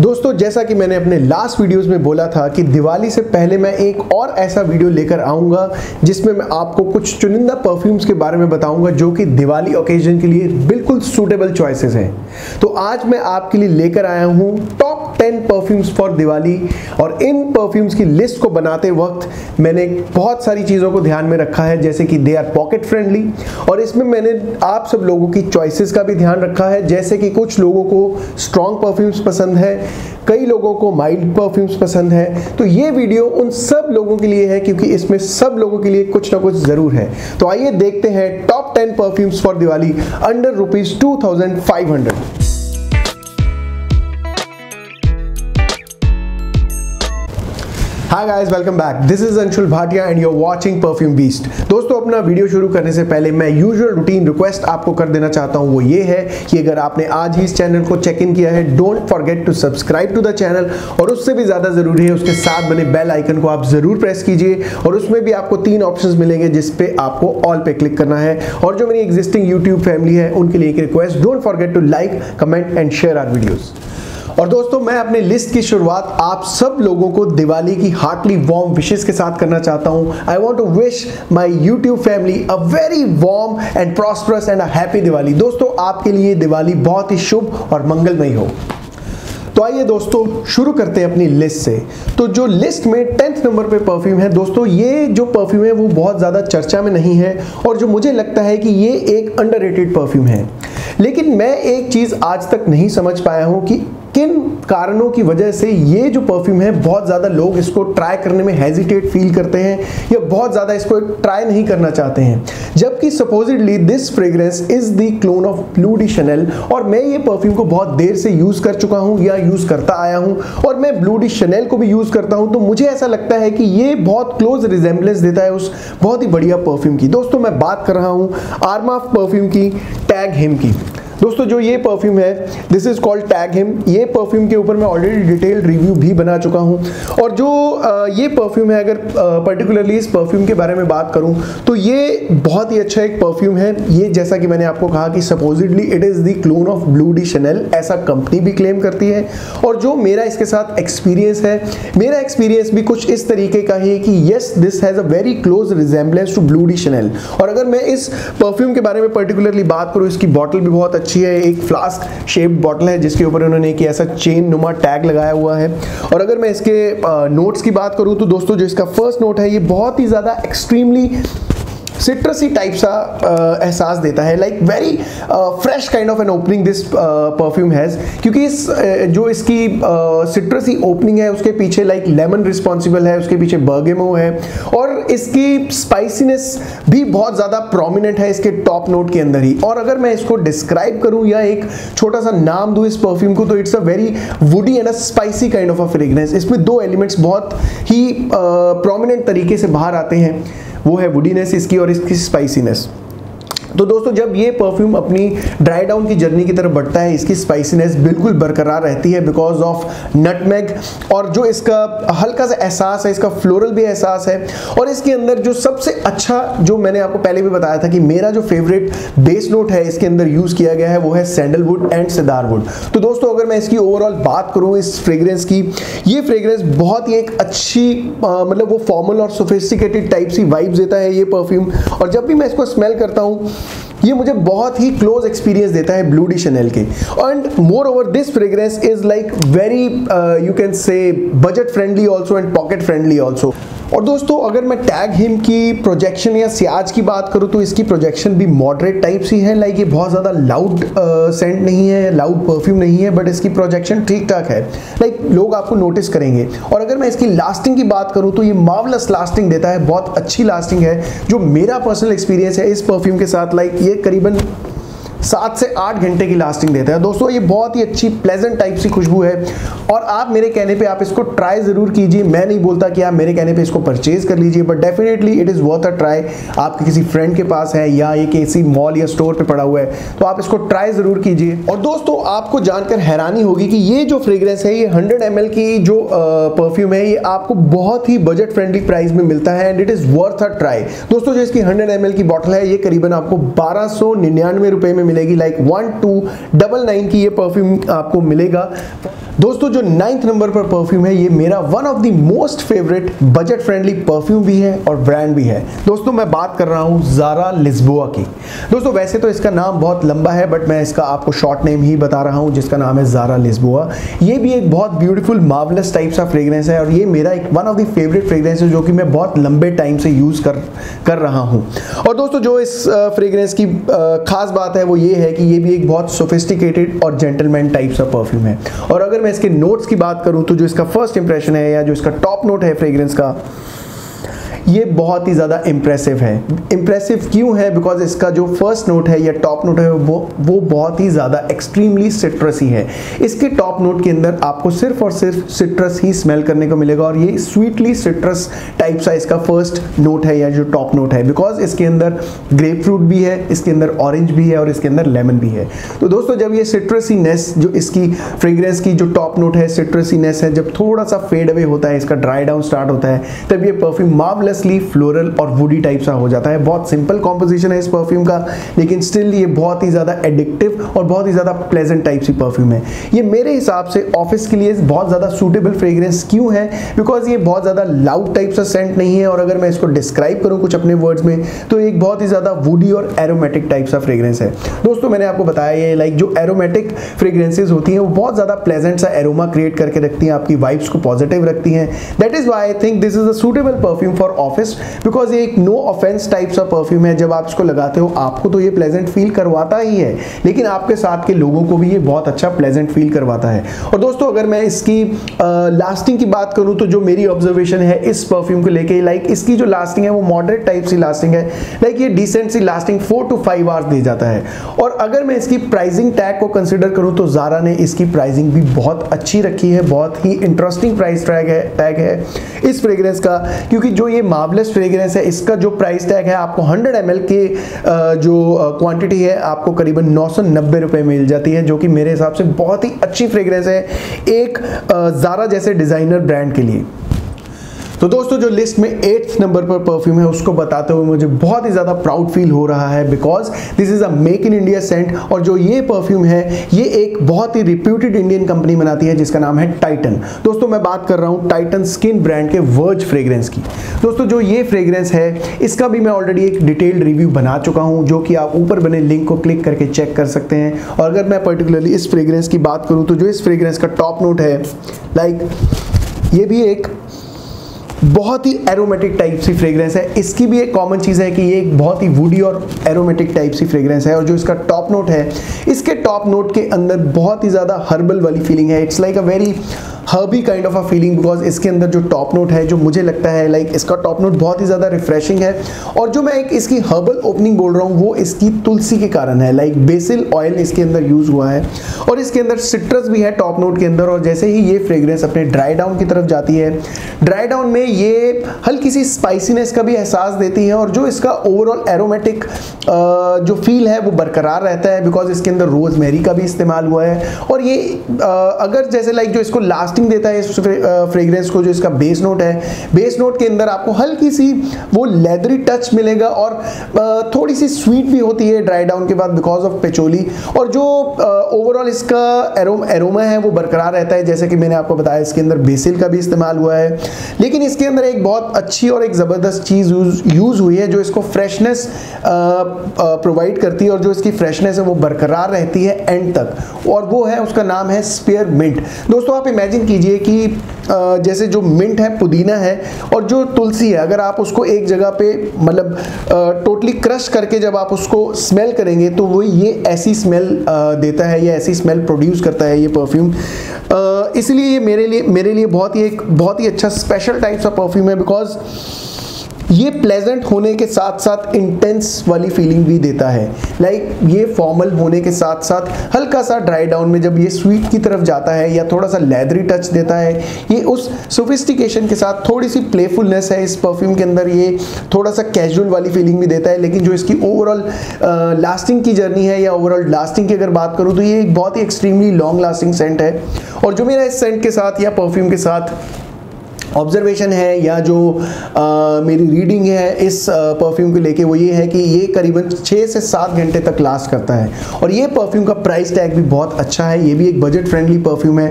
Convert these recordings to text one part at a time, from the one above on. दोस्तों जैसा कि मैंने अपने लास्ट वीडियोस में बोला था कि दिवाली से पहले मैं एक और ऐसा वीडियो लेकर आऊँगा जिसमें मैं आपको कुछ चुनिंदा परफ्यूम्स के बारे में बताऊँगा जो कि दिवाली ओकेजन के लिए बिल्कुल सूटेबल चॉइसेस हैं। तो आज मैं आपके लिए लेकर आया हूँ टॉप 10 परफ्यूम्स फॉर दिवाली, और इन परफ्यूम्स की लिस्ट को बनाते वक्त मैंने बहुत सारी चीज़ों को ध्यान में रखा है, जैसे कि दे आर पॉकेट फ्रेंडली, और इसमें मैंने आप सब लोगों की चॉइसेस का भी ध्यान रखा है, जैसे कि कुछ लोगों को स्ट्रॉन्ग परफ्यूम्स पसंद है, कई लोगों को माइल्ड परफ्यूम्स पसंद है। तो ये वीडियो उन सब लोगों के लिए है क्योंकि इसमें सब लोगों के लिए कुछ ना कुछ ज़रूर है। तो आइए देखते हैं top 10 perfumes for Diwali under rupees 2500। Hi guys, welcome back, this is Anshul Bhatia and you are watching perfume beast. दोस्तों अपना वीडियो शुरू करने से पहले मैं यूजुअल रूटीन रिक्वेस्ट आपको कर देना चाहता हूं, वो ये है कि अगर आपने आज ही इस चैनल को चेक इन किया है, don't forget to subscribe to the channel, और उससे भी ज़्यादा ज़रूरी है उसके साथ बने बेल आइकन को आप ज़रूर प्रेस कीजिए, और उसमें भी आपको 3 ऑप्शन मिलेंगे जिस पे आपको ऑल पे क्लिक करना है। और जो मेरी एग्जिस्टिंग यूट्यूब फैमिली है उनके लिए एक request, don't forget to like, comment and share our videos. और दोस्तों मैं अपने लिस्ट की शुरुआत आप सब लोगों को दिवाली की हार्टली वार्म विशेस के साथ करना चाहता हूं। I want to wish my YouTube family a very warm and prosperous and a happy Diwali. दोस्तों आपके लिए दिवाली बहुत ही शुभ और मंगलमय हो। तो आइए दोस्तों शुरू करते हैं अपनी लिस्ट से। तो जो लिस्ट में 10th नंबर पे परफ्यूम है, दोस्तों ये जो परफ्यूम है वो बहुत ज़्यादा चर्चा में नहीं है, और जो मुझे लगता है कि ये एक अंडररेटेड परफ्यूम है। लेकिन मैं एक चीज़ आज तक नहीं समझ पाया हूँ कि किन कारणों की वजह से ये जो परफ्यूम है बहुत ज़्यादा लोग इसको ट्राई करने में हेजिटेट फील करते हैं या बहुत ज़्यादा इसको ट्राई नहीं करना चाहते हैं, जबकि supposedly this fragrance is the clone of blue de Chanel. और मैं ये परफ्यूम को बहुत देर से यूज़ कर चुका हूँ या यूज़ करता आया हूँ, और मैं ब्लू डी शनेल को भी यूज़ करता हूँ, तो मुझे ऐसा लगता है कि ये बहुत क्लोज रिजेम्बलेंस देता है उस बहुत ही बढ़िया परफ्यूम की। दोस्तों मैं बात कर रहा हूँ आर्माफ परफ्यूम की, टैग हिम की। दोस्तों जो ये परफ्यूम है this is called Tag Him. ये परफ्यूम के ऊपर मैं ऑलरेडी डिटेल रिव्यू भी बना चुका हूँ, और जो ये परफ्यूम है, अगर पर्टिकुलरली इस परफ्यूम के बारे में बात करूँ तो ये बहुत ही अच्छा एक परफ्यूम है। ये जैसा कि मैंने आपको कहा कि supposedly it is the clone of blue de Chanel, ऐसा कंपनी भी क्लेम करती है। और जो मेरा इसके साथ एक्सपीरियंस है, मेरा एक्सपीरियंस भी कुछ इस तरीके का ही है कि yes this has a very close resemblance to blue de Chanel. और अगर मैं इस परफ्यूम के बारे में पर्टिकुलरली बात करूँ, इसकी बॉटल भी बहुत अच्छी है, एक फ्लास्क शेप्ड बॉटल है जिसके ऊपर उन्होंने एक ऐसा चेन नुमा टैग लगाया हुआ है। और अगर मैं इसके नोट्स की बात करूं तो दोस्तों जो इसका फर्स्ट नोट है ये बहुत ही ज़्यादा एक्सट्रीमली सिट्रसी टाइप सा एहसास देता है, like very fresh kind of an opening this perfume has, क्योंकि इस जो इसकी सिट्रसी ओपनिंग है उसके पीछे लाइक लेमन रिस्पॉन्सिबल है, उसके पीछे बर्गेमो है, और इसकी स्पाइसीनेस भी बहुत ज़्यादा प्रोमिनेंट है इसके टॉप नोट के अंदर ही। और अगर मैं इसको डिस्क्राइब करूँ या एक छोटा सा नाम दूँ इस परफ्यूम को, तो it's a very woody and a spicy kind of a fragrance. इसमें 2 एलिमेंट्स बहुत ही प्रोमिनेंट तरीके से बाहर आते हैं, वो है वुडीनेस इसकी और इसकी स्पाइसीनेस। तो दोस्तों जब ये परफ्यूम अपनी ड्राई डाउन की जर्नी की तरफ बढ़ता है, इसकी स्पाइसीनेस बिल्कुल बरकरार रहती है बिकॉज ऑफ नटमेग, और जो इसका हल्का सा एहसास है, इसका फ्लोरल भी एहसास है। और इसके अंदर जो सबसे अच्छा, जो मैंने आपको पहले भी बताया था कि मेरा जो फेवरेट बेस नोट है इसके अंदर यूज़ किया गया है, वो है सैंडलवुड एंड सिदारवुड। तो दोस्तों अगर मैं इसकी ओवरऑल बात करूँ इस फ्रेग्रेंस की, ये फ्रेग्रेंस बहुत ही एक अच्छी मतलब वो फॉर्मल और सोफिस्टिकेटेड टाइप सी वाइब्स देता है ये परफ्यूम। और जब भी मैं इसको स्मेल करता हूँ ये मुझे बहुत ही क्लोज एक्सपीरियंस देता है ब्लू डी शनेल के। And moreover this fragrance is like very you can say budget friendly also and pocket friendly also. और दोस्तों अगर मैं टैग हिम की प्रोजेक्शन या सियाज की बात करूँ तो इसकी प्रोजेक्शन भी मॉडरेट टाइप सी है, लाइक ये बहुत ज़्यादा लाउड सेंट नहीं है, लाउड परफ्यूम नहीं है, बट इसकी प्रोजेक्शन ठीक ठाक है, लाइक लोग आपको नोटिस करेंगे। और अगर मैं इसकी लास्टिंग की बात करूँ तो ये मार्वलस लास्टिंग देता है, बहुत अच्छी लास्टिंग है। जो मेरा पर्सनल एक्सपीरियंस है इस परफ्यूम के साथ, लाइक ये करीबन 7 से 8 घंटे की लास्टिंग देता है। दोस्तों ये बहुत ही अच्छी प्लेजेंट टाइप सी खुशबू है, और आप मेरे कहने पे आप इसको ट्राई ज़रूर कीजिए। मैं नहीं बोलता कि आप मेरे कहने पे इसको परचेज़ कर लीजिए, but definitely it is worth a try. आपके किसी फ्रेंड के पास है या ये किसी मॉल या स्टोर पे पड़ा हुआ है तो आप इसको ट्राई ज़रूर कीजिए। और दोस्तों आपको जानकर हैरानी होगी कि ये जो फ्रेग्रेंस है, ये 100 ml की जो परफ्यूम है, ये आपको बहुत ही बजट फ्रेंडली प्राइस में मिलता है and it is worth a try. दोस्तों जो इसकी 100 ml की बॉटल है ये करीबन आपको 1299 रुपये में मिलेगी लाइक 1299 की ये परफ्यूम आपको मिलेगा। दोस्तों जो 9th नंबर पर परफ्यूम है ये मेरा one of the most favourite budget friendly perfume भी है और ब्रांड भी है। दोस्तों मैं बात कर रहा हूँ ज़ारा लिस्बोआ की। दोस्तों वैसे तो इसका नाम बहुत लंबा है बट मैं इसका आपको शॉर्ट नेम ही बता रहा हूँ जिसका नाम है ज़ारा लिस्बोआ। ये भी एक बहुत ब्यूटीफुल मार्वलस टाइप सा फ्रेग्रेंस है और ये मेरा एक one of the favourite fragrance है जो कि मैं बहुत लंबे टाइम से यूज़ कर रहा हूँ। और दोस्तों जो इस फ्रेग्रेंस की खास बात है वो ये है कि ये भी एक बहुत सोफिस्टिकेटेड और जेंटलमैन टाइप सा परफ्यूम है। और अगर मैं इसके नोट्स की बात करूं तो जो इसका फर्स्ट इंप्रेशन है या जो इसका टॉप नोट है फ्रेग्रेंस का, ये बहुत ही ज़्यादा इम्प्रेसिव है। इम्प्रेसिव क्यों है? बिकॉज इसका जो फर्स्ट नोट है या टॉप नोट है वो बहुत ही ज़्यादा एक्सट्रीमली सिट्रसी है। इसके टॉप नोट के अंदर आपको सिर्फ और सिर्फ सिट्रस ही स्मेल करने को मिलेगा और ये स्वीटली सिट्रस टाइप सा इसका फर्स्ट नोट है या जो टॉप नोट है, बिकॉज इसके अंदर ग्रेप फ्रूट भी है, इसके अंदर ऑरेंज भी है और इसके अंदर लेमन भी है। तो दोस्तों जब ये सिट्रसीनेस जो इसकी फ्रेग्रेंस की जो टॉप नोट है सिट्रसीनेस है जब थोड़ा सा फेड अवे होता है, इसका ड्राई डाउन स्टार्ट होता है, तब ये परफ्यूम मार्वलस फ्लोरल और वुडी टाइप सा हो जाता है। बहुत सिंपल कॉम्पोजिशन है इस परफ्यूम का लेकिन स्टिल ये बहुत ही ज़्यादा एडिक्टिव और बहुत ही ज़्यादा प्लेजेंट टाइप सी परफ्यूम है। ये मेरे हिसाब से ऑफिस के लिए बहुत ज़्यादा सूटेबल फ्रेग्रेंस क्यों है? बिकॉज ये बहुत ज़्यादा लाउड टाइप सा सेंट नहीं है और अगर मैं इसको डिस्क्राइब करूँ कुछ अपने वर्ड्स में तो एक बहुत ही ज़्यादा वुडी और एरोमेटिक टाइप सा फ्रेग्रेंस है। दोस्तों मैंने आपको बताया ये लाइक जो एरोमेटिक फ्रेग्रेंसेज होती हैं वो बहुत ज़्यादा प्लेजेंट सा एरोमा क्रिएट करके रखती हैं, आपकी वाइब्स को पॉजिटिव रखती हैं। That is why I think this is a suitable perfume for office because ये एक नो ऑफेंस टाइप सा परफ्यूम है। जब आप इसको लगाते हो आपको तो ये प्लेजेंट फील करवाता ही है लेकिन आपके साथ के लोगों को भी ये बहुत अच्छा प्लेजेंट फील करवाता है। और दोस्तों अगर मैं इसकी लास्टिंग की बात करूं तो जो मेरी ऑब्जर्वेशन है इस परफ्यूम को लेके लाइक इसकी जो लास्टिंग है वो मॉडरेट टाइप सी लास्टिंग है, लाइक ये डिसेंट सी लास्टिंग 4 to 5 आवर्स दे जाता है। और अगर मैं इसकी प्राइसिंग टैग को कंसिडर करूँ तो ज़ारा ने इसकी प्राइसिंग भी बहुत अच्छी रखी है, बहुत ही इंटरेस्टिंग प्राइस टैग है इस फ्रेग्रेंस का, क्योंकि जो ये मार्वलस फ्रेग्रेंस है इसका जो प्राइस टैग है आपको 100 ml के जो क्वांटिटी है आपको करीबन 990 रुपए मिल जाती है, जो कि मेरे हिसाब से बहुत ही अच्छी फ्रेग्रेंस है एक ज़ारा जैसे डिज़ाइनर ब्रांड के लिए। तो दोस्तों जो लिस्ट में 8th नंबर पर परफ्यूम है उसको बताते हुए मुझे बहुत ही ज़्यादा प्राउड फील हो रहा है because this is a make in India scent. और जो ये परफ्यूम है ये एक बहुत ही रिप्यूटेड इंडियन कंपनी बनाती है जिसका नाम है टाइटन। दोस्तों मैं बात कर रहा हूँ टाइटन स्किन ब्रांड के वर्ज फ्रेग्रेंस की। दोस्तों जो ये फ्रेग्रेंस है इसका भी मैं ऑलरेडी एक डिटेल्ड रिव्यू बना चुका हूँ जो कि आप ऊपर बने लिंक को क्लिक करके चेक कर सकते हैं। और अगर मैं पर्टिकुलरली इस फ्रेग्रेंस की बात करूँ तो जो इस फ्रेग्रेंस का टॉप नोट है लाइक ये भी एक बहुत ही एरोमेटिक टाइप सी फ्रेग्रेंस है। इसकी भी एक कॉमन चीज़ है कि ये एक बहुत ही वुडी और एरोमेटिक टाइप सी फ्रेग्रेंस है। और जो इसका टॉप नोट है इसके टॉप नोट के अंदर बहुत ही ज़्यादा हर्बल वाली फीलिंग है। It's like a very herby kind of a feeling because इसके अंदर जो टॉप नोट है जो मुझे लगता है लाइक इसका टॉप नोट बहुत ही ज़्यादा रिफ्रेशिंग है। और जो मैं एक इसकी हर्बल ओपनिंग बोल रहा हूँ वो इसकी तुलसी के कारण है, लाइक बेसिल ऑयल इसके अंदर यूज़ हुआ है और इसके अंदर सिट्रस भी है टॉप नोट के अंदर। और जैसे ही ये फ्रेग्रेंस अपने ड्राई डाउन की तरफ जाती है, ड्राई डाउन में ये हल्की सी स्पाइसीनेस का भी एहसास देती है और जो इसका ओवरऑल एरोमेटिक जो फील है वो बरकरार रहता है बिकॉज इसके अंदर रोजमेरी का भी इस्तेमाल हुआ है। और ये अगर जैसे लाइक जो इसको लास्ट देता है इस फ्रेग्रेंस को जो इसका बेस नोट है, बेस नोट के अंदर आपको हल्की सी वो लेदरी टच मिलेगा और थोड़ी सी स्वीट भी होती है ड्राई डाउन के बाद बिकॉज ऑफ पेचोली। और जो ओवरऑल इसका एरोमा है वो बरकरार रहता है, जैसे कि मैंने आपको बताया इसके अंदर बेसिल का भी इस्तेमाल हुआ है। लेकिन इसके अंदर एक बहुत अच्छी और एक ज़बरदस्त चीज़ यूज़ हुई है जो इसको फ्रेशनेस प्रोवाइड करती है और जो इसकी फ्रेशनेस है वो बरकरार रहती है एंड तक, और वो है उसका नाम है स्पेयर मिंट। दोस्तों आप इमेजिन कीजिए कि जैसे जो मिंट है, पुदीना है और जो तुलसी है, अगर आप उसको एक जगह पे मतलब टोटली क्रश करके जब आप उसको स्मेल करेंगे तो वो ये ऐसी स्मेल देता है या ऐसी स्मेल प्रोड्यूस करता है ये परफ्यूम। इसलिए ये मेरे लिए बहुत ही अच्छा स्पेशल टाइप का परफ्यूम है बिकॉज ये प्लेजेंट होने के साथ साथ इंटेंस वाली फीलिंग भी देता है। लाइक ये फॉर्मल होने के साथ साथ हल्का सा ड्राई डाउन में जब ये स्वीट की तरफ जाता है या थोड़ा सा लेदरी टच देता है, ये उस सोफिस्टिकेशन के साथ थोड़ी सी प्लेफुलनेस है इस परफ्यूम के अंदर, ये थोड़ा सा कैजुअल वाली फीलिंग भी देता है। लेकिन जो इसकी ओवरऑल लास्टिंग की जर्नी है या ओवरऑल लास्टिंग की अगर बात करूँ तो ये एक बहुत ही एक्सट्रीमली लॉन्ग लास्टिंग सेंट है। और जो मेरा इस सेंट के साथ या परफ्यूम के साथ ऑब्जर्वेशन है या जो मेरी रीडिंग है इस परफ्यूम को लेके वो ये है कि ये करीबन 6 से 7 घंटे तक लास्ट करता है और ये परफ्यूम का प्राइस टैग भी बहुत अच्छा है। ये भी एक बजट फ्रेंडली परफ्यूम है।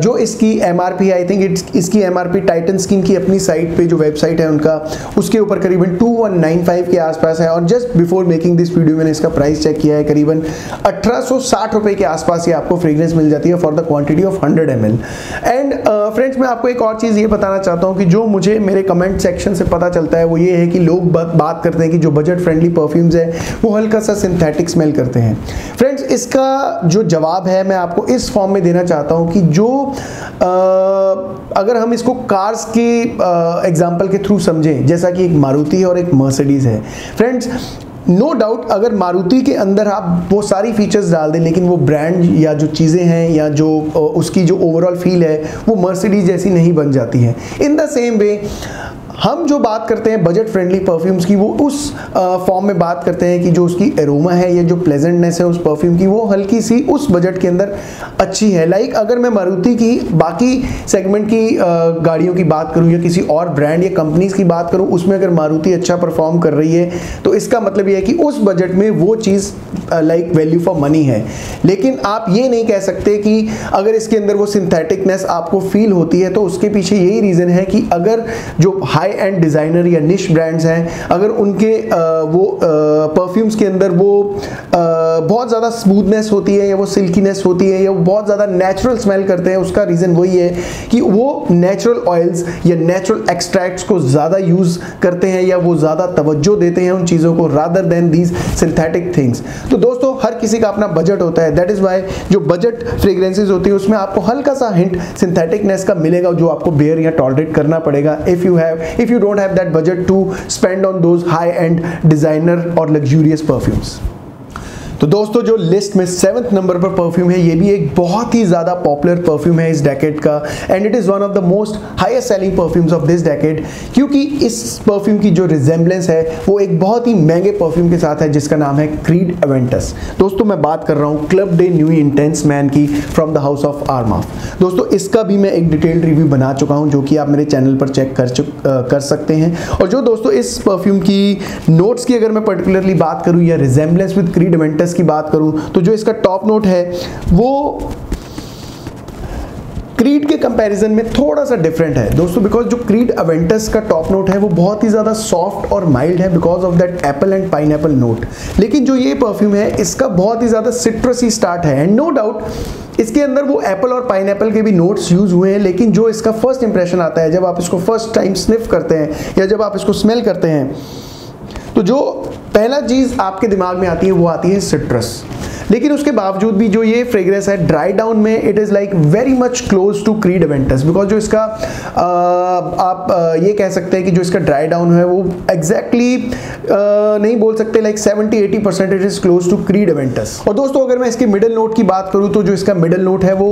जो इसकी MRP आई थिंक इसकी MRP टाइटन स्किन की अपनी साइट पे जो वेबसाइट है उनका उसके ऊपर करीबन 2195 के आसपास है और just before making this video मैंने इसका प्राइस चेक किया है, करीबन 1860 रुपये के आसपास ये आपको फ्रेग्रेंस मिल जाती है for the quantity of 100 ml। And friends मैं आपको एक और चीज़ ये बताना चाहता हूँ कि जो मुझे मेरे कमेंट सेक्शन से पता चलता है वो ये है कि लोग बात करते हैं कि जो बजट फ्रेंडली परफ्यूम्स हैं वो हल्का सा सिंथेटिक स्मेल करते हैं। फ्रेंड्स इसका जो जवाब है मैं आपको इस फॉर्म में देना चाहता हूँ कि जो अगर हम इसको कार्स की एग्जाम्पल के थ्रू समझें, जैसा कि एक मारुति और एक मर्सिडीज है। फ्रेंड्स नो डाउट अगर मारुति के अंदर आप वो सारी फीचर्स डाल दें लेकिन वो ब्रांड या जो चीज़ें हैं या जो उसकी जो ओवरऑल फील है वो मर्सिडीज जैसी नहीं बन जाती है। इन द सेम वे हम जो बात करते हैं बजट फ्रेंडली परफ्यूम्स की वो उस फॉर्म में बात करते हैं कि जो उसकी एरोमा है या जो प्लेजेंटनेस है उस परफ्यूम की वो हल्की सी उस बजट के अंदर अच्छी है। लाइक अगर मैं मारुति की बाकी सेगमेंट की गाड़ियों की बात करूं या किसी और ब्रांड या कंपनीज की बात करूं उसमें अगर मारुति अच्छा परफॉर्म कर रही है तो इसका मतलब ये है कि उस बजट में वो चीज़ लाइक वैल्यू फॉर मनी है। लेकिन आप ये नहीं कह सकते कि अगर इसके अंदर वो सिंथेटिकनेस आपको फील होती है तो उसके पीछे यही रीज़न है कि अगर जो हाई एंड डिज़ाइनर या निश ब्रांड्स हैं अगर उनके वो परफ्यूम्स के अंदर वो बहुत ज़्यादा स्मूथनेस होती है या वो सिल्कीनेस होती है या वो बहुत ज़्यादा नेचुरल स्मेल करते हैं, उसका रीज़न वही है कि वो नेचुरल ऑयल्स या नेचुरल एक्सट्रैक्ट्स को ज़्यादा यूज़ करते हैं या वो ज़्यादा तवज्जो देते हैं उन चीज़ों को rather than these synthetic things. तो दोस्तों हर किसी का अपना बजट होता है, दैट इज़ वाई जो बजट फ्रेग्रेंसेज होती है उसमें आपको हल्का सा हिंट सिंथेटिकनेस का मिलेगा जो आपको बेयर या टॉलरेट करना पड़ेगा if you don't have that budget to spend on those high-end designer or luxurious perfumes. तो दोस्तों जो लिस्ट में 7th नंबर पर परफ्यूम है ये भी एक बहुत ही ज़्यादा पॉपुलर परफ्यूम है इस डेकेड का and it is one of the most highest selling perfumes of this decade, क्योंकि इस परफ्यूम की जो रिजेम्बलेंस है वो एक बहुत ही महंगे परफ्यूम के साथ है जिसका नाम है क्रीड एवेंटस। दोस्तों मैं बात कर रहा हूँ club de new intense man की from the house of Armaf. दोस्तों इसका भी मैं एक डिटेल्ड रिव्यू बना चुका हूँ जो कि आप मेरे चैनल पर चेक कर सकते हैं। और जो दोस्तों इस परफ्यूम की नोट्स की अगर मैं पर्टिकुलरली बात करूँ या रिजेम्बलेंस विद क्रीड एवेंटस की बात करूं तो जो इसका टॉप नोट है वो क्रीड के कंपैरिजन में थोड़ा सा डिफरेंट है दोस्तों, बिकॉज जो क्रीड एवेंटस का टॉप नोट है वो बहुत ही ज़्यादा सॉफ्ट और माइल्ड है because of that apple and pineapple note. लेकिन जो ये परफ्यूम है इसका बहुत ही ज़्यादा सिट्रसी स्टार्ट है एंड नो डाउट इसके अंदर वो एप्पल और पाइनएप्पल के भी नोट्स यूज हुए हैं, लेकिन जो इसका फर्स्ट इंप्रेशन आता है जब आप इसको फर्स्ट टाइम स्निफ करते हैं या जब आप इसको स्मेल करते हैं तो जो पहला चीज़ आपके दिमाग में आती है वो आती है सिट्रस। लेकिन उसके बावजूद भी जो ये फ्रेग्रेंस है ड्राई डाउन में it is like very much close to Creed Aventus, because जो इसका आप ये कह सकते हैं कि जो इसका ड्राई डाउन है वो एग्जैक्टली नहीं बोल सकते, like 70-80% it is close to Creed Aventus. और दोस्तों अगर मैं इसके मिडल नोट की बात करूँ तो जो इसका मिडल नोट है वो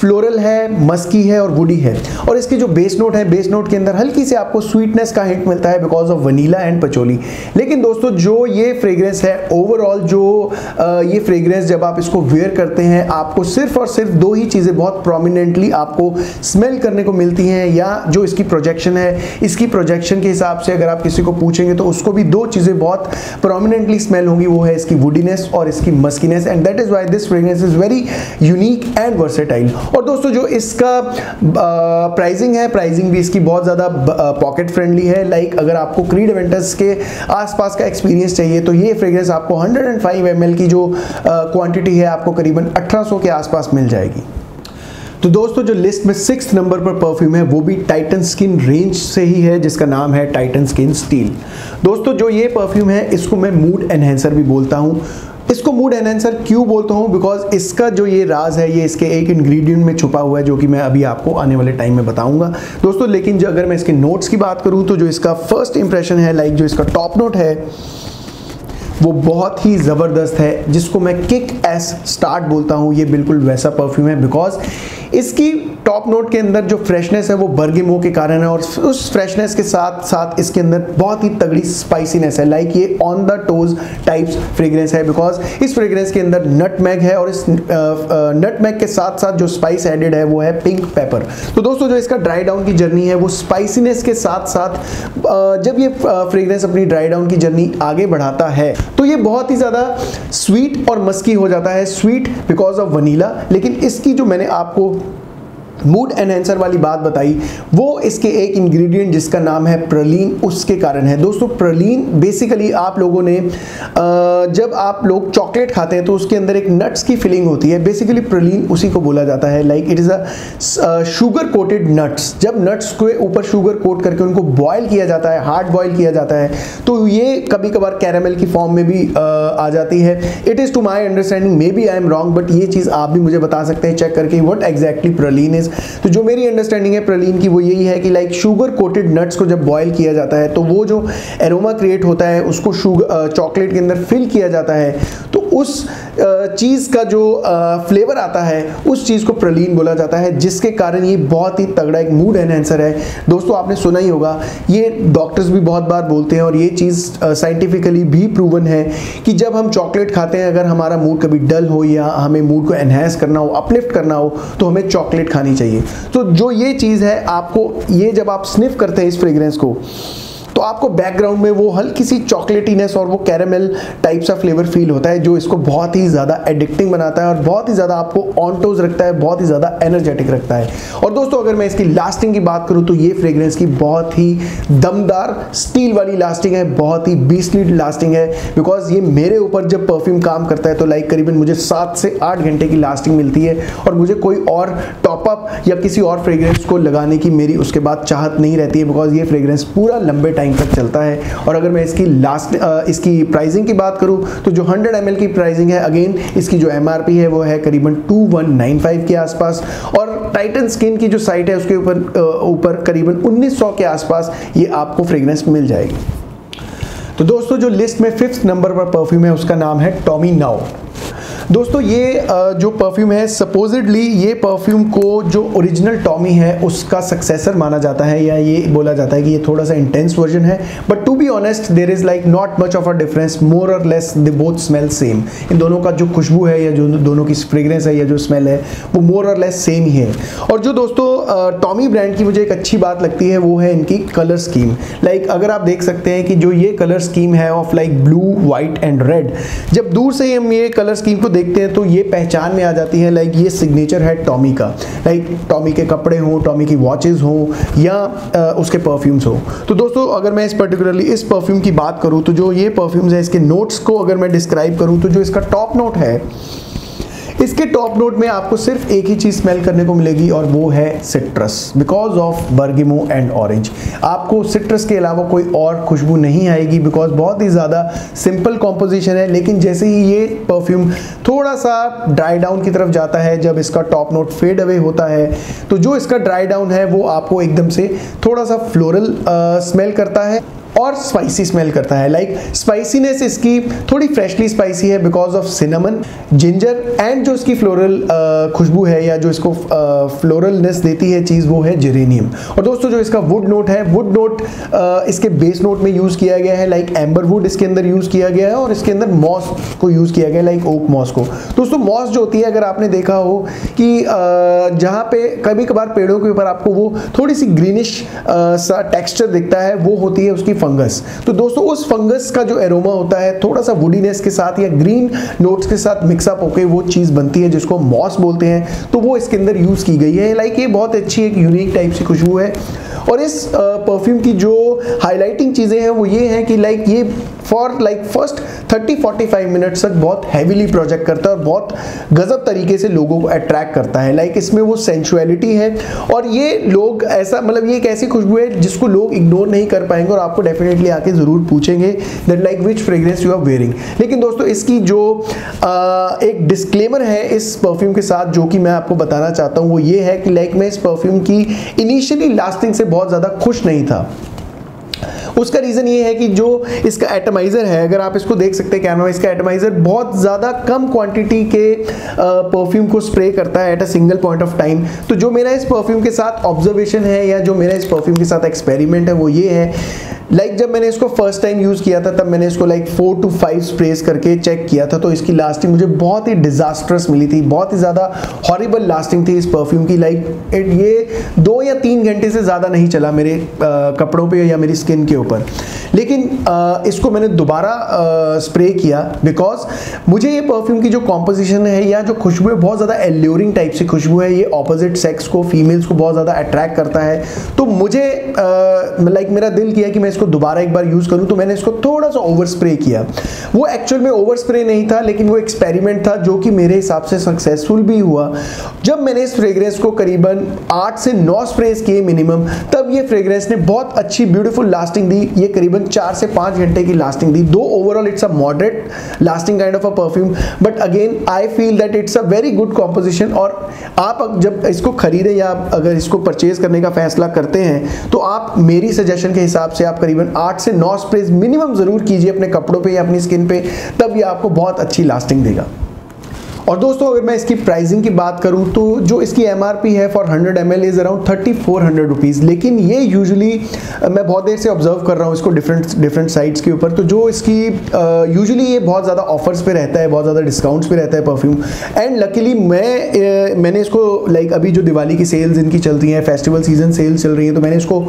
फ्लोरल है, मस्की है और वुडी है। और इसके जो बेस नोट है बेस नोट के अंदर हल्की से आपको स्वीटनेस का हिंट मिलता है because of vanilla and patchouli. लेकिन दोस्तों जो ये फ्रेग्रेंस है ओवरऑल जो ये फ्रेग्रेंस जब आप इसको वेयर करते हैं आपको सिर्फ और सिर्फ दो ही चीजें बहुत प्रोमिनेंटली आपको स्मेल करने को मिलती हैं या जो इसकी प्रोजेक्शन है इसकी प्रोजेक्शन के हिसाब से अगर आप किसी को पूछेंगे तो उसको भी दो चीजें बहुत प्रोमिनेंटली स्मेल होंगी, वो है इसकी वुडीनेस और इसकी muskiness and that is why this fragrance is very unique and versatile. और दोस्तों जो इसका प्राइसिंग है प्राइसिंग भी इसकी बहुत ज्यादा पॉकेट फ्रेंडली है। लाइक अगर आपको क्रीड एवेंटस के आसपास का एक्सपीरियंस चाहिए तो ये फ्रेग्रेंस आपको 105 ml की जो क्वांटिटी है आपको करीबन 1800 के आसपास मिल जाएगी। तो दोस्तों जो लिस्ट में 6th नंबर पर परफ्यूम है वो भी टाइटन स्किन रेंज से ही है जिसका नाम है टाइटन स्किन स्टील। दोस्तों जो ये परफ्यूम है इसको मैं मूड एनहेंसर भी बोलता हूँ। इसको मूड एनहेंसर क्यों बोलता हूँ? बिकॉज इसका जो ये राज है ये इसके एक इंग्रेडिएंट में छुपा हुआ है जो कि मैं अभी आपको आने वाले टाइम में बताऊंगा दोस्तों। लेकिन जो अगर मैं इसके नोट्स की बात करूँ तो जो इसका फर्स्ट इंप्रेशन है लाइक जो इसका टॉप नोट है वो बहुत ही ज़बरदस्त है जिसको मैं किक एस स्टार्ट बोलता हूँ। ये बिल्कुल वैसा परफ्यूम है बिकॉज इसकी टॉप नोट के अंदर जो फ्रेशनेस है वो बरगमो के कारण है और उस फ्रेशनेस के साथ साथ इसके अंदर बहुत ही तगड़ी स्पाइसीनेस है, लाइक ये on the toes types fragrance है बिकॉज इस फ्रेग्रेंस के अंदर नटमैग है और इस नटमैग के साथ साथ जो स्पाइस एडेड है वो है पिंक पेपर। तो दोस्तों जो इसका ड्राई डाउन की जर्नी है वो स्पाइसीनेस के साथ साथ जब ये फ्रेग्रेंस अपनी ड्राई डाउन की जर्नी आगे बढ़ाता है तो ये बहुत ही ज़्यादा स्वीट और मस्की हो जाता है, स्वीट बिकॉज ऑफ वनीला। लेकिन इसकी जो मैंने आपको मूड एनहेंसर वाली बात बताई वो इसके एक इंग्रेडिएंट जिसका नाम है प्रलीन उसके कारण है। दोस्तों प्रलीन बेसिकली आप लोगों ने जब आप लोग चॉकलेट खाते हैं तो उसके अंदर एक नट्स की फीलिंग होती है, बेसिकली प्रलीन उसी को बोला जाता है। Like it is a sugar coated nuts, जब नट्स के ऊपर शुगर कोट करके उनको बॉयल किया जाता है, हार्ड बॉयल किया जाता है, तो ये कभी कभार कैरामल की फॉर्म में भी आ जाती है। It is to my understanding, maybe I am wrong, but ये चीज़ आप भी मुझे बता सकते हैं चेक करके व्हाट एग्जैक्टली प्रलीन इज़। तो जो मेरी अंडरस्टैंडिंग है प्रलीन की वो यही है कि लाइक शुगर कोटेड नट्स को जब बॉयल किया जाता है तो वो जो एरोमा क्रिएट होता है उसको शुगर चॉकलेट के अंदर फिल किया जाता है, तो उस चीज़ का जो फ्लेवर आता है उस चीज़ को प्रलीन बोला जाता है, जिसके कारण ये बहुत ही तगड़ा एक मूड एनहेंसर है। दोस्तों आपने सुना ही होगा, ये डॉक्टर्स भी बहुत बार बोलते हैं और ये चीज़ साइंटिफिकली भी प्रूवन है कि जब हम चॉकलेट खाते हैं अगर हमारा मूड कभी डल हो या हमें मूड को एनहेंस करना हो, अपलिफ्ट करना हो, तो हमें चॉकलेट खानी चाहिए। तो जो ये चीज़ है आपको ये जब आप स्निफ करते हैं इस फ्रेग्रेंस को तो आपको बैकग्राउंड में वो हल्की सी चॉकलेटीनेस और वो कैरामल टाइप सा फ्लेवर फील होता है जो इसको बहुत ही ज़्यादा एडिक्टिंग बनाता है और बहुत ही ज़्यादा आपको ऑन टोज रखता है, बहुत ही ज़्यादा एनर्जेटिक रखता है। और दोस्तों अगर मैं इसकी लास्टिंग की बात करूँ तो ये फ्रेग्रेंस की बहुत ही दमदार स्टील वाली लास्टिंग है, बहुत ही बीसली लास्टिंग है बिकॉज ये मेरे ऊपर जब परफ्यूम काम करता है तो लाइक करीबन मुझे 7 से 8 घंटे की लास्टिंग मिलती है और मुझे कोई और टॉपअप या किसी और फ्रेग्रेंस को लगाने की मेरी उसके बाद चाहत नहीं रहती है बिकॉज ये फ्रेग्रेंस पूरा लंबे टाइम तक चलता है। और अगर मैं इसकी इसकी प्राइसिंग की बात करूं तो जो 100 ml की प्राइसिंग है, अगेन इसकी जो MRP है वो है करीबन 2195 के आसपास और टाइटन स्किन की जो साइट है उसके ऊपर करीबन 1900 के आसपास ये आपको फ्रेग्रेंस मिल जाएगी। तो दोस्तों जो लिस्ट में 5th नंबर पर परफ्यूम है उसका नाम है टॉमी नाउ। दोस्तों ये जो परफ्यूम है सपोजिडली ये परफ्यूम को जो ओरिजिनल टॉमी है उसका सक्सेसर माना जाता है या ये बोला जाता है कि ये थोड़ा सा इंटेंस वर्जन है, but to be honest there is like not much of a difference, more और less they both smell same. इन दोनों का जो खुशबू है या जो दोनों की फ्रेग्रेंस है या जो स्मेल है वो मोर और लेस सेम ही है। और जो दोस्तों टॉमी ब्रांड की मुझे एक अच्छी बात लगती है वो है इनकी कलर स्कीम। लाइक अगर आप देख सकते हैं कि जो ये कलर स्कीम है of like blue, white and red, जब दूर से हम ये कलर स्कीम को देखते हैं तो ये पहचान में आ जाती है लाइक ये सिग्नेचर है टॉमी का। लाइक टॉमी के कपड़े हों, टॉमी की वॉचेस हों या उसके परफ्यूम्स हों। तो दोस्तों अगर मैं इस पर्टिकुलरली इस परफ्यूम की बात करूं तो जो ये परफ्यूम्स है इसके नोट्स को अगर मैं डिस्क्राइब करूं तो जो इसका टॉप नोट है, इसके टॉप नोट में आपको सिर्फ एक ही चीज़ स्मेल करने को मिलेगी और वो है citrus because of bergamot and orange. आपको सिट्रस के अलावा कोई और खुशबू नहीं आएगी बिकॉज बहुत ही ज़्यादा सिंपल कॉम्पोजिशन है। लेकिन जैसे ही ये परफ्यूम थोड़ा सा ड्राई डाउन की तरफ जाता है, जब इसका टॉप नोट फेड अवे होता है तो जो इसका ड्राई डाउन है वो आपको एकदम से थोड़ा सा फ्लोरल स्मेल करता है और स्पाइसी स्मेल करता है। लाइक स्पाइसीनेस इसकी थोड़ी फ्रेशली स्पाइसी है because of cinnamon, ginger and जो इसकी फ्लोरल खुशबू है या जो इसको फ्लोरलनेस देती है चीज़ वो है जेरेनियम। और दोस्तों जो इसका वुड नोट है, वुड नोट इसके बेस नोट में यूज़ किया गया है। लाइक एम्बर वुड इसके अंदर यूज़ किया गया है और इसके अंदर मॉस को यूज़ किया गया है, लाइक ओक मॉस को। दोस्तों मॉस जो होती है अगर आपने देखा हो कि जहाँ पे कभी कभार पेड़ों के ऊपर आपको वो थोड़ी सी ग्रीनिश सा टेक्स्चर दिखता है वो होती है उसकी फंगस। तो दोस्तों उस फंगस का जो एरोमा होता है थोड़ा सा वुडीनेस के साथ या ग्रीन नोट्स के साथ मिक्सअप होकर वो चीज़ बनती है जिसको मॉस बोलते हैं, तो वो इसके अंदर यूज़ की गई है। लाइक ये बहुत अच्छी एक यूनिक टाइप की खुशबू है। और इस परफ्यूम की जो हाईलाइटिंग चीज़ें हैं वो ये हैं कि लाइक ये फॉर लाइक फर्स्ट 30-45 मिनट्स तक बहुत हैवीली प्रोजेक्ट करता है और बहुत गजब तरीके से लोगों को अट्रैक्ट करता है। लाइक इसमें वो सेंशुअलिटी है और ये लोग ऐसा मतलब ये एक ऐसी खुशबू है जिसको लोग इग्नोर नहीं कर पाएंगे और आपको डेफिनेटली आके ज़रूर पूछेंगे that like which fragrance you are wearing. लेकिन दोस्तों इसकी जो एक डिस्क्लेमर है इस परफ्यूम के साथ जो कि मैं आपको बताना चाहता हूँ वो ये है कि लाइक मैं इस परफ्यूम की इनिशियली लास्टिंग से बहुत ज़्यादा खुश नहीं था। उसका रीज़न ये है कि जो इसका एटमाइज़र है, अगर आप इसको देख सकते हैं कैमरा में, इसका एटमाइज़र बहुत ज़्यादा कम क्वांटिटी के परफ्यूम को स्प्रे करता है at a single point of time. तो जो मेरा इस परफ्यूम के साथ ऑब्जर्वेशन है या जो मेरा इस परफ्यूम के साथ एक्सपेरिमेंट है वो ये है, लाइक जब मैंने इसको फर्स्ट टाइम यूज़ किया था तब मैंने इसको लाइक 4 to 5 स्प्रेस करके चेक किया था, तो इसकी लास्टिंग मुझे बहुत ही डिजास्ट्रस मिली थी, बहुत ही ज़्यादा हॉरिबल लास्टिंग थी इस परफ्यूम की। लाइक ये 2 या 3 घंटे से ज़्यादा नहीं चला मेरे कपड़ों पे या मेरी स्किन के ऊपर। लेकिन इसको मैंने दोबारा स्प्रे किया बिकॉज मुझे ये परफ्यूम की जो कॉम्पोजिशन है या जो खुशबू है बहुत ज़्यादा एल्यूरिंग टाइप से खुशबू है, ये ऑपोजिट सेक्स को, फीमेल्स को बहुत ज़्यादा अट्रैक्ट करता है। तो मुझे लाइक मेरा दिल किया कि मैं इसको दोबारा एक बार यूज़ करूँ, तो मैंने इसको थोड़ा सा ओवर स्प्रे किया। वो एक्चुअल में ओवर स्प्रे नहीं था लेकिन वो एक्सपेरिमेंट था जो कि मेरे हिसाब से सक्सेसफुल भी हुआ। जब मैंने इस फ्रेग्रेंस को करीबन 8 से 9 स्प्रेस किए मिनिमम, तब ये फ्रेग्रेंस ने बहुत अच्छी ब्यूटीफुल लास्टिंग दी। ये करीबन 4 से 5 घंटे की लास्टिंग दी। Though overall it's a moderate lasting kind of a perfume, but again I feel that it's a very good composition. और आप जब इसको खरीदें या आप अगर इसको परचेज करने का फैसला करते हैं तो आप मेरी सजेशन के हिसाब से आप करीबन 8 से 9 स्प्रेस मिनिमम ज़रूर कीजिए अपने कपड़ों पे या अपनी स्किन पे, तब ये आपको बहुत अच्छी लास्टिंग देगा। और दोस्तों अगर मैं इसकी प्राइसिंग की बात करूं तो जो इसकी MRP है for 100 ml is around 3400 rupees. लेकिन ये यूजुअली मैं बहुत देर से ऑब्जर्व कर रहा हूं इसको डिफरेंट साइट्स के ऊपर, तो जो इसकी यूजुअली ये बहुत ज़्यादा ऑफर्स पे रहता है, बहुत ज़्यादा डिस्काउंट्स पे रहता है परफ्यूम। एंड लकीली मैंने इसको लाइक अभी जो दिवाली की सेल्स इनकी चलती हैं, फेस्टिवल सीजन सेल्स चल रही है, तो मैंने इसको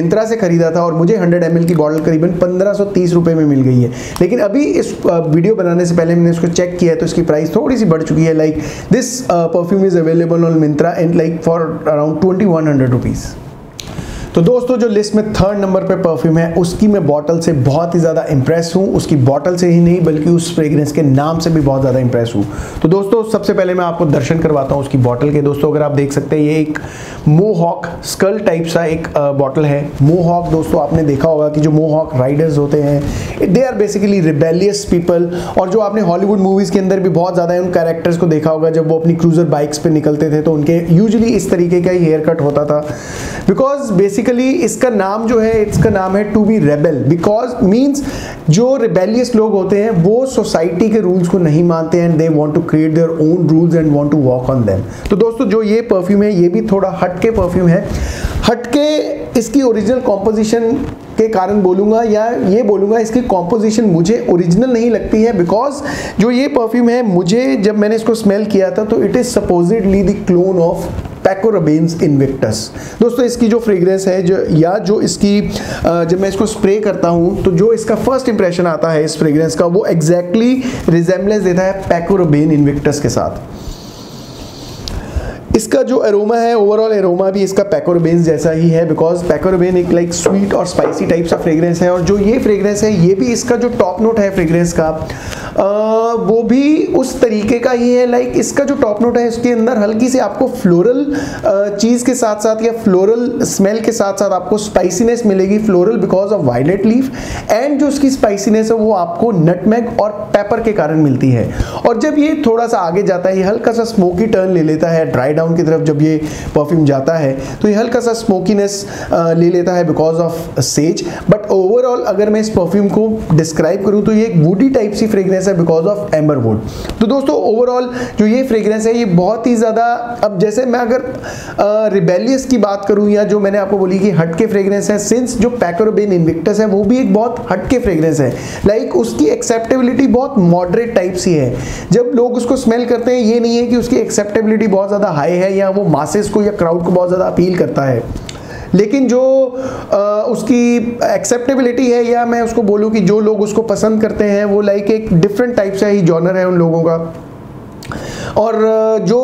मिंत्रा से ख़रीदा था और मुझे 100 ml की बॉटल करीबन 1530 रुपये में मिल गई है। लेकिन अभी इस वीडियो बनाने से पहले मैंने इसको चेक किया है तो इसकी प्राइस थोड़ी सी चुकी है। Like this perfume is available on Myntra and like for around 2100 rupees. तो दोस्तों जो लिस्ट में 3rd नंबर पे परफ्यूम है उसकी मैं बॉटल से बहुत ही ज़्यादा इंप्रेस हूँ, उसकी बॉटल से ही नहीं बल्कि उस फ्रेग्रेंस के नाम से भी बहुत ज़्यादा इंप्रेस हूँ। तो दोस्तों सबसे पहले मैं आपको दर्शन करवाता हूँ उसकी बॉटल के। दोस्तों अगर आप देख सकते हैं ये एक मोहॉक स्कल टाइप सा एक बॉटल है। मोहॉक दोस्तों आपने देखा होगा कि जो मोहॉक राइडर्स होते हैं they are basically rebellious people, और जो आपने हॉलीवुड मूवीज़ के अंदर भी बहुत ज़्यादा उन कैरेक्टर्स को देखा होगा जब वो अपनी क्रूजर बाइक्स पर निकलते थे तो उनके यूजली इस तरीके का ही हेयर कट होता था। बिकॉज बेसिकली इसका नाम जो है इसका नाम है to be rebel, because means जो रिबेलियस लोग होते हैं वो सोसाइटी के रूल्स को नहीं मानते and they want to create their own rules and want to walk on them. तो दोस्तों जो ये परफ्यूम है ये भी थोड़ा हटके परफ्यूम है। हटके इसकी ओरिजिनल कॉम्पोजिशन के कारण बोलूँगा या ये बोलूँगा इसकी कॉम्पोजिशन मुझे ओरिजिनल नहीं लगती है, बिकॉज जो ये परफ्यूम है मुझे जब मैंने इसको स्मेल किया था तो it is supposedly the clone of Paco Rabanne's Invictus. दोस्तों इसकी जो फ्रेग्रेंस है जो इसकी जब मैं इसको स्प्रे करता हूँ तो जो इसका फर्स्ट इंप्रेशन आता है इस फ्रेग्रेंस का वो एग्जैक्टली रिजेम्बलेंस देता है पैको रबेन इन्विक्टस के साथ। इसका जो एरोमा है ओवरऑल एरोमा भी इसका पैको रबेन्स जैसा ही है, बिकॉज पैको रबेन एक लाइक स्वीट और स्पाइसी टाइप सा फ्रेग्रेंस है। और जो ये फ्रेग्रेंस है ये भी इसका जो टॉप नोट है फ्रेग्रेंस का वो भी उस तरीके का ही है। लाइक इसका जो टॉप नोट है इसके अंदर हल्की से आपको फ्लोरल चीज़ के साथ साथ या फ्लोरल स्मेल के साथ साथ आपको स्पाइसीनेस मिलेगी, floral because of violet leaf, and जो उसकी स्पाइसीनेस है वो आपको नटमेग और पेपर के कारण मिलती है। और जब ये थोड़ा सा आगे जाता है ये हल्का सा स्मोकी टर्न ले लेता है, ड्राई डाउन की तरफ जब ये परफ्यूम जाता है तो ये हल्का सा स्मोकीनेस ले लेता है because of sage. But overall अगर मैं इस परफ्यूम को डिस्क्राइब करूँ तो ये एक वुडी टाइप सी फ्रेग्रेंस है बिकॉज ऑफ एम्बर वुड। तो दोस्तों ओवरऑल जो ये फ्रेग्रेंस है ये बहुत ही ज़्यादा, अब जैसे मैं अगर रिबेलियस की बात करूँ या जो मैंने आपको बोली कि हटके फ्रेग्रेंस है, सिंस जो पैको रबेन इन्विक्टस है वो भी एक बहुत हटके फ्रेग्रेंस है। लाइक उसकी एक्सेप्टेबिलिटी बहुत मॉडरेट टाइप सी है, जब लोग उसको स्मेल करते हैं ये नहीं है कि उसकी एक्सेप्टेबिलिटी बहुत ज़्यादा हाई है या वो मासेस को या क्राउड को बहुत ज़्यादा अपील करता है। लेकिन जो उसकी एक्सेप्टेबिलिटी है या मैं उसको बोलूँ कि जो लोग उसको पसंद करते हैं वो लाइक एक डिफरेंट टाइप से ही जॉनर है उन लोगों का। और जो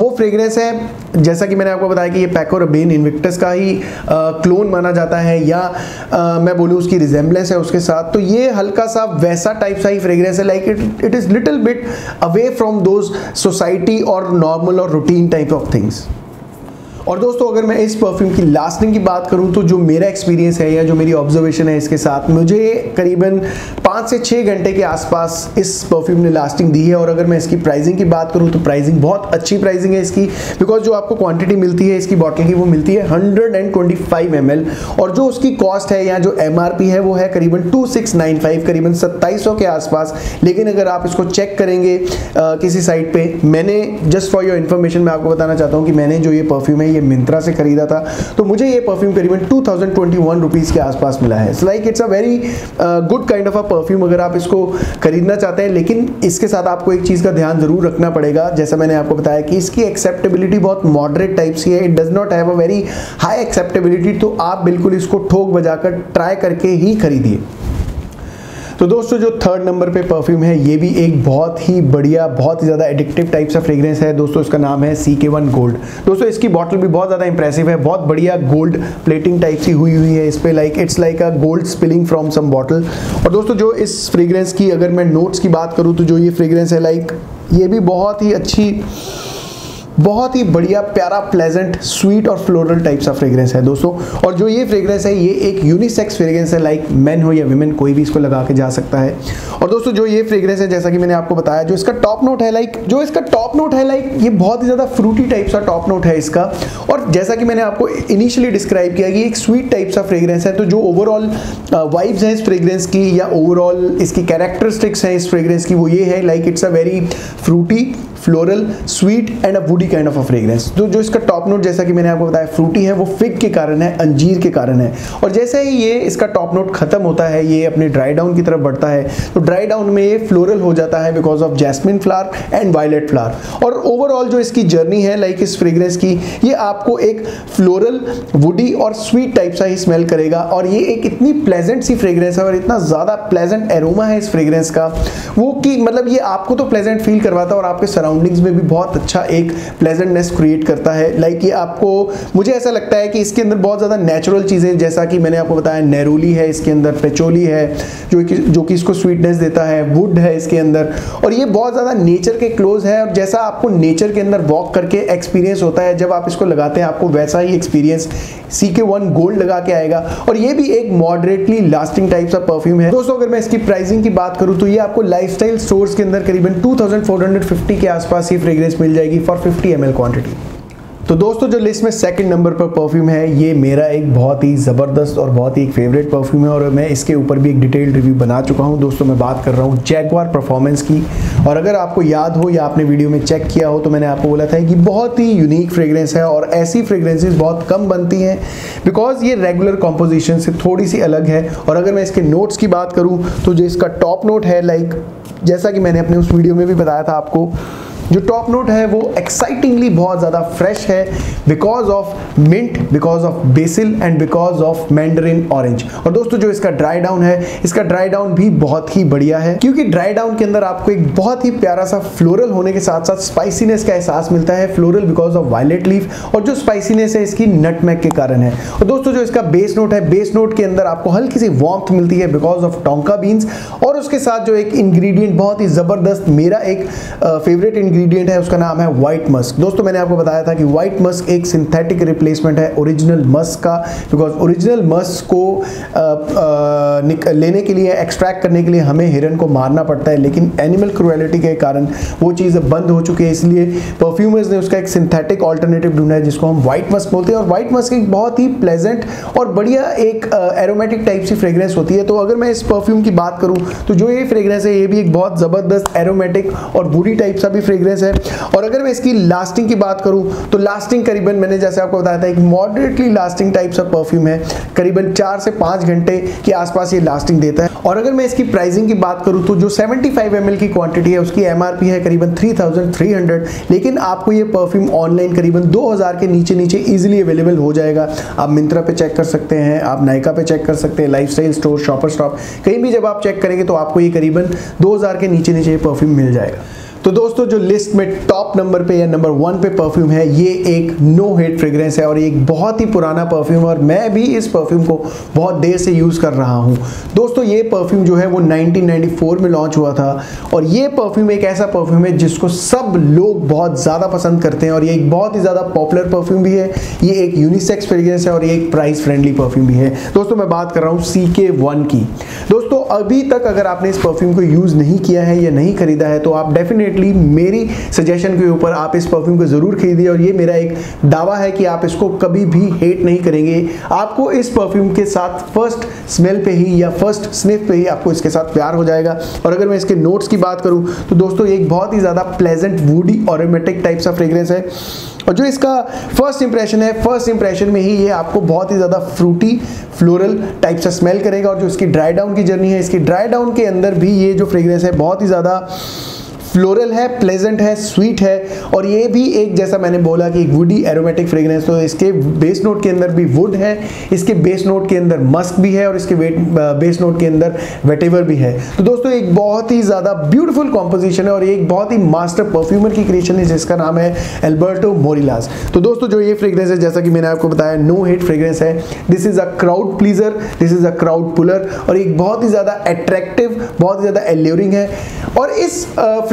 वो फ्रेग्रेंस है जैसा कि मैंने आपको बताया कि ये पैको रबेन इन्विक्टस का ही क्लोन माना जाता है या मैं बोलूँ उसकी रिजेम्बलेंस है उसके साथ, तो ये हल्का सा वैसा टाइप सा ही फ्रेग्रेंस है। Like it is little bit away from those society और नॉर्मल और रूटीन टाइप ऑफ थिंग्स। और दोस्तों अगर मैं इस परफ्यूम की लास्टिंग की बात करूँ तो जो मेरा एक्सपीरियंस है या जो मेरी ऑब्जर्वेशन है इसके साथ, मुझे करीबन 5 से 6 घंटे के आसपास इस परफ्यूम ने लास्टिंग दी है। और अगर मैं इसकी प्राइसिंग की बात करूँ तो प्राइसिंग बहुत अच्छी प्राइसिंग है इसकी, बिकॉज जो आपको क्वांटिटी मिलती है इसकी बॉटल की वो मिलती है 125 ml, और जो उसकी कॉस्ट है या जो MRP है वो है करीबन 2695, करीबन 2700 के आसपास। लेकिन अगर आप इसको चेक करेंगे किसी साइट पे, मैंने जस्ट फॉर योर इन्फॉर्मेशन मैं आपको बताना चाहता हूँ कि मैंने जो ये परफ्यूम है ये मिंत्रा से खरीदा था, तो मुझे ये परफ्यूम करीबन 2021 रुपीज़ के आसपास मिला है। It's like it's a very good kind of a perfume अगर आप इसको खरीदना चाहते हैं। लेकिन इसके साथ आपको एक चीज़ का ध्यान जरूर रखना पड़ेगा, जैसा मैंने आपको बताया कि इसकी एक्सेप्टेबिलिटी बहुत मॉडरेट टाइप्स की है, it does not have a very high acceptability, तो आप बिल्कुल इसको ठोक बजाकर ट्राई करके ही खरीदिए। तो दोस्तों जो थर्ड नंबर पे परफ्यूम है ये भी एक बहुत ही बढ़िया, बहुत ही ज़्यादा एडिक्टिव टाइप सा फ्रेग्रेंस है दोस्तों, इसका नाम है CK1 गोल्ड। दोस्तों इसकी बॉटल भी बहुत ज़्यादा इंप्रेसिव है, बहुत बढ़िया गोल्ड प्लेटिंग टाइप सी हुई है इस पर, like it's like a gold spilling from some bottle. और दोस्तों जो इस फ्रेग्रेंस की अगर मैं नोट्स की बात करूँ तो जो ये फ्रेग्रेंस है लाइक ये भी बहुत ही अच्छी, बहुत ही बढ़िया, प्यारा, प्लेजेंट, स्वीट और फ्लोरल टाइप सा फ्रेग्रेंस है दोस्तों। और जो ये फ्रेग्रेंस है ये एक यूनिसेक्स फ्रेग्रेंस है, लाइक मेन हो या वीमेन कोई भी इसको लगा के जा सकता है। और दोस्तों जो ये फ्रेग्रेंस है जैसा कि मैंने आपको बताया जो इसका टॉप नोट है लाइक ये बहुत ही ज़्यादा फ्रूटी टाइप सा टॉप नोट है इसका, और जैसा कि मैंने आपको इनिशियली डिस्क्राइब किया कि एक स्वीट टाइप सा फ्रेग्रेंस है। तो जो ओवरऑल वाइब्स हैं इस फ्रेग्रेंस की या ओवरऑल इसकी कैरेक्टरिस्टिक्स हैं इस फ्रेग्रेंस की वो ये है, like it's a very fruity, floral, sweet and a woody kind of a fragrance. तो जो इसका टॉप नोट जैसा कि मैंने आपको बताया फ्रूटी है, वो फिग के कारण है, अंजीर के कारण है। और जैसे ही ये इसका टॉप नोट खत्म होता है ये अपने ड्राई डाउन की तरफ बढ़ता है, तो ड्राई डाउन में ये फ्लोरल हो जाता है because of jasmine flower and violet flower. और ओवरऑल जो इसकी जर्नी है लाइक इस फ्रेग्रेंस की, ये आपको एक फ्लोरल, वुडी और स्वीट टाइप सा ही स्मेल करेगा। और ये एक इतनी प्लेजेंट सी फ्रेग्रेंस है और इतना ज़्यादा प्लेजेंट एरोमा है इस फ्रेग्रेंस का वो कि मतलब ये आपको तो प्लेजेंट फील करवाता है और आपके सराउंडिंग्स में भी बहुत अच्छा एक प्लेजेंटनेस क्रिएट करता है। लाइक ये आपको, मुझे ऐसा लगता है कि इसके अंदर बहुत ज़्यादा नेचुरल चीज़ें जैसा कि मैंने आपको बताया नेरोली है इसके अंदर, पेचोली है जो कि इसको स्वीटनेस देता है, वुड है इसके अंदर, और ये बहुत ज़्यादा नेचर के क्लोज है। और जैसा आपको नेचर के अंदर वॉक करके एक्सपीरियंस होता है जब आप इसको लगाते हैं, आपको वैसा ही एक्सपीरियंस CK1 गोल्ड लगा के आएगा। और ये भी एक मॉडरेटली लास्टिंग टाइप सा परफ्यूम है दोस्तों। अगर मैं इसकी प्राइसिंग की बात करूँ तो ये आपको लाइफस्टाइल स्टोर्स के अंदर करीबन 2450 के आसपास ही फ्रेग्रेंस मिल जाएगी फॉर 50 ml क्वांटिटी। तो दोस्तों जो लिस्ट में सेकंड नंबर पर परफ्यूम है ये मेरा एक बहुत ही ज़बरदस्त और बहुत ही एक फेवरेट परफ्यूम है, और मैं इसके ऊपर भी एक डिटेल्ड रिव्यू बना चुका हूं दोस्तों। मैं बात कर रहा हूं जैगुआर परफॉर्मेंस की, और अगर आपको याद हो या आपने वीडियो में चेक किया हो तो मैंने आपको बोला था कि बहुत ही यूनिक फ्रेग्रेंस है और ऐसी फ्रेग्रेंसेज बहुत कम बनती हैं बिकॉज ये रेगुलर कॉम्पोजिशन से थोड़ी सी अलग है। और अगर मैं इसके नोट्स की बात करूँ तो जो इसका टॉप नोट है लाइक जैसा कि मैंने अपने उस वीडियो में भी बताया था आपको, जो टॉप नोट है वो एक्साइटिंगली बहुत ज़्यादा फ्रेश है because of mint, because of basil and because of mandarin orange. और दोस्तों जो इसका ड्राई डाउन है, इसका ड्राई डाउन भी बहुत ही बढ़िया है क्योंकि ड्राई डाउन के अंदर आपको एक बहुत ही प्यारा सा फ्लोरल होने के साथ साथ स्पाइसीनेस का एहसास मिलता है, floral because of violet leaf, और जो स्पाइसीनेस है इसकी नटमैग के कारण है। और दोस्तों जो इसका बेस नोट है, बेस नोट के अंदर आपको हल्की सी वार्मथ मिलती है बिकॉज ऑफ टोंका बीन्स, और उसके साथ जो एक इंग्रीडियंट बहुत ही ज़बरदस्त मेरा एक फेवरेट इंग्रेडिएंट है उसका नाम है व्हाइट मस्क। दोस्तों मैंने आपको बताया था कि व्हाइट मस्क एक सिंथेटिक रिप्लेसमेंट है ओरिजिनल मस्क का, बिकॉज ओरिजिनल मस्क को लेने के लिए, एक्सट्रैक्ट करने के लिए हमें हिरन को मारना पड़ता है, लेकिन एनिमल क्रुएलिटी के कारण वो चीज़ बंद हो चुकी है, इसलिए परफ्यूमर्स ने उसका एक सिंथेटिक ऑल्टरनेटिव ढूंढा है जिसको हम व्हाइट मस्क बोलते हैं। और व्हाइट मस्क एक बहुत ही प्लेजेंट और बढ़िया एक एरोमेटिक टाइप सी फ्रेग्रेंस होती है। तो अगर मैं इस परफ्यूम की बात करूँ तो जो ये फ्रेग्रेंस है ये भी एक बहुत ज़बरदस्त एरोमेटिक और वुडी टाइप सा भी फ्रेग्रेंस है। और अगर मैं इसकी लास्टिंग की बात करूं तो लास्टिंग करीबन, मैंने जैसे आपको बताया था, एक मॉडरेटली लास्टिंग टाइप सा परफ्यूम है, करीबन 4 से 5 घंटे के आसपास ये लास्टिंग देता है। और अगर मैं इसकी प्राइसिंग की बात करूं तो जो 75 ml की क्वांटिटी है उसकी MRP है करीबन 3300, लेकिन आपको ये परफ्यूम ऑनलाइन करीबन 2000 के नीचे ईजिली अवेलेबल हो जाएगा। आप मिंत्रा पे चेक कर सकते हैं, आप नायका पे चेक कर सकते हैं, लाइफस्टाइल स्टोर, शॉपर स्टॉप, कहीं भी जब आप चेक करेंगे तो आपको ये करीबन 2000 के नीचे ये परफ्यूम मिल जाएगा। तो दोस्तों जो लिस्ट में टॉप नंबर पे या नंबर 1 पे परफ्यूम है, ये एक नो हेट फ्रेग्रेंस है और ये एक बहुत ही पुराना परफ्यूम है और मैं भी इस परफ्यूम को बहुत देर से यूज़ कर रहा हूँ। दोस्तों ये परफ्यूम जो है वो 1994 में लॉन्च हुआ था और ये परफ्यूम एक ऐसा परफ्यूम है जिसको सब लोग बहुत ज़्यादा पसंद करते हैं और ये एक बहुत ही ज़्यादा पॉपुलर परफ्यूम भी है। ये एक यूनिसेक्स फ्रेग्रेंस है और ये एक प्राइस फ्रेंडली परफ्यूम भी है। दोस्तों मैं बात कर रहा हूँ CK1 की। दोस्तों अभी तक अगर आपने इस परफ्यूम को यूज़ नहीं किया है या नहीं खरीदा है तो आप डेफिनेटली मेरी सजेशन के ऊपर आप इस परफ्यूम को ज़रूर खरीदिए और ये मेरा एक दावा है कि आप इसको कभी भी हेट नहीं करेंगे। आपको इस परफ्यूम के साथ फर्स्ट स्मेल पे ही या फर्स्ट स्निफ पे ही आपको इसके साथ प्यार हो जाएगा। और अगर मैं इसके नोट्स की बात करूँ तो दोस्तों ये एक बहुत ही ज़्यादा प्लेजेंट वुडी ऑरोमेटिक टाइप सा फ्रेग्रेंस है और जो इसका फर्स्ट इंप्रेशन है, फर्स्ट इंप्रेशन में ही ये आपको बहुत ही ज़्यादा फ्रूटी फ्लोरल टाइप सा स्मेल करेगा। और जो इसकी ड्राई डाउन की जर्नी है, इसकी ड्राई डाउन के अंदर भी ये जो फ्रेग्रेंस है बहुत ही ज़्यादा फ्लोरल है, प्लेजेंट है, स्वीट है और ये भी एक, जैसा मैंने बोला कि एक वुडी एरोमेटिक फ्रेग्रेंस। तो इसके बेस नोट के अंदर भी वुड है, इसके बेस नोट के अंदर मस्क भी है और इसके बेस नोट के अंदर वेटेवर भी है। तो दोस्तों एक बहुत ही ज़्यादा ब्यूटीफुल कॉम्पोजिशन है और ये एक बहुत ही मास्टर परफ्यूमर की क्रिएशन है जिसका नाम है एल्बर्टो मोरिलास। तो दोस्तों जो ये फ्रेग्रेंस है, जैसा कि मैंने आपको बताया, नो हेट फ्रेग्रेंस है। This is a crowd pleaser, this is a crowd puller और एक बहुत ही ज़्यादा अट्रैक्टिव, बहुत ही ज़्यादा एल्यूरिंग है। और इस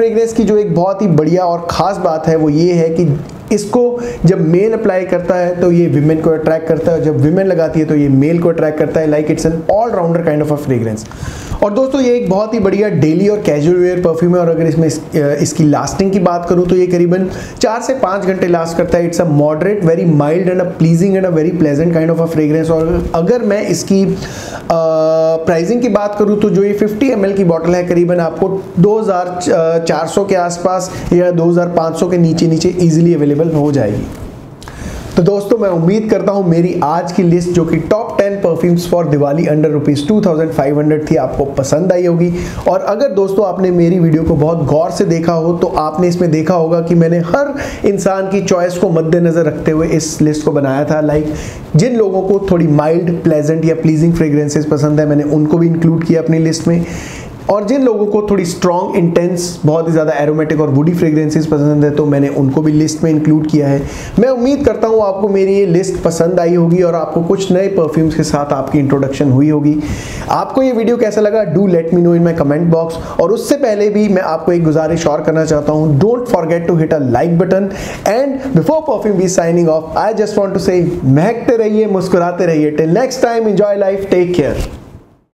फ्रेग्रेंस की जो एक बहुत ही बढ़िया और ख़ास बात है वो ये है कि इसको जब मेल अप्लाई करता है तो ये विमेन को अट्रैक्ट करता है और जब विमेन लगाती है तो ये मेल को अट्रैक्ट करता है। Like it's an allrounder kind of a fragrance. और दोस्तों ये एक बहुत ही बढ़िया डेली और कैजुअल वेयर परफ्यूम है और अगर इसमें इसकी लास्टिंग की बात करूँ तो ये करीबन 4 से 5 घंटे लास्ट करता है। It's a moderate, very mild and a pleasing and a very pleasant kind of a fragrance. और अगर मैं इसकी प्राइसिंग की बात करूँ तो जो ये 50 ml की बॉटल है करीबन आपको 2400 के आसपास या 2500 के नीचे ईजिली अवेलेबल हो जाएगी। तो दोस्तों मैं उम्मीद करता हूँ मेरी आज की लिस्ट जो कि top 10 perfumes for Diwali under ₹2500 थी आपको पसंद आई होगी। और अगर दोस्तों आपने मेरी वीडियो को बहुत गौर से देखा हो तो आपने इसमें देखा होगा कि मैंने हर इंसान की चॉइस को मद्देनज़र रखते हुए इस लिस्ट को बनाया था। लाइक जिन लोगों को थोड़ी माइल्ड, प्लेजेंट या प्लीजिंग फ्रेग्रेंसेस पसंद है मैंने उनको भी इंक्लूड किया अपनी लिस्ट में, और जिन लोगों को थोड़ी स्ट्रॉन्ग, इंटेंस, बहुत ही ज़्यादा एरोमेटिक और वुडी फ्रेग्रेंसेस पसंद है तो मैंने उनको भी लिस्ट में इंक्लूड किया है। मैं उम्मीद करता हूँ आपको मेरी ये लिस्ट पसंद आई होगी और आपको कुछ नए परफ्यूम्स के साथ आपकी इंट्रोडक्शन हुई होगी। आपको ये वीडियो कैसा लगा do let me know in my comment box. और उससे पहले भी मैं आपको एक गुजारिश और करना चाहता हूँ, don't forget to hit a like button and before perfume be signing off I just want to say महकते रहिए, मुस्कुराते रहिए। Till next time, enjoy life, take care.